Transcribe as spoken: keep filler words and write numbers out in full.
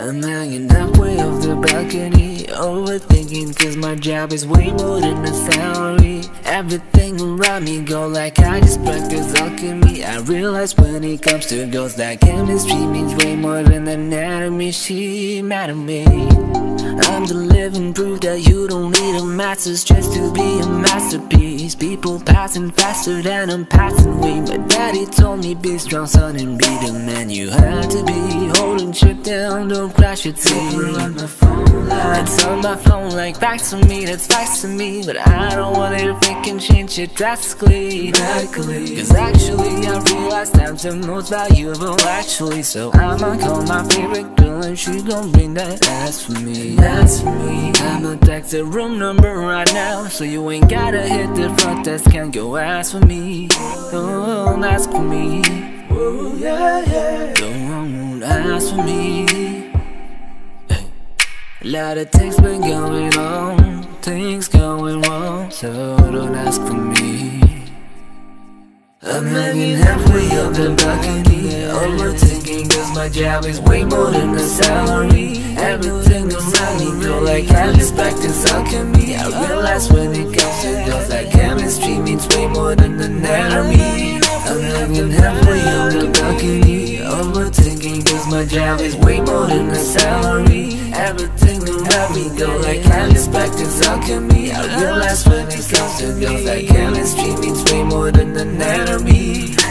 I'm hanging out way off the balcony, overthinking cause my job is way more than a salary. Everything around me go like I just practice alchemy. I realize when it comes to girls that chemistry means way more than anatomy. She mad at me. I'm the living proof that you don't need a master's just to be a masterpiece. People passing faster than I'm passing away. My daddy told me be strong, son, and be the man you had to be. Holding shit down, don't crash your teeth. It's on my phone like facts to me, that's facts to me. But I don't want it if it can change it drastically, radically. Cause actually I realized I'm the most valuable actually. So I'ma call my favorite girl and she gon' bring that ass for me. That's for me. I'ma text the room number right now, so you ain't gotta hit the front desk. Can't go ask for me. Don't ask for me. Ooh, yeah, yeah. Don't ask for me. Hey. A lot of things been going on, things going wrong, so don't ask for me. I'm hanging halfway up the balcony, overthinking cause my job is way more than a salary. Everything around me go like I just practice alchemy. I realize when it comes to girls that chemistry means way more than anatomy. I'm hanging halfway up the balcony, overthinking cause my job is way more than a salary. Everything around me go like I just practice alchemy. I realize when it comes to girls that chemistry means way more than anatomy.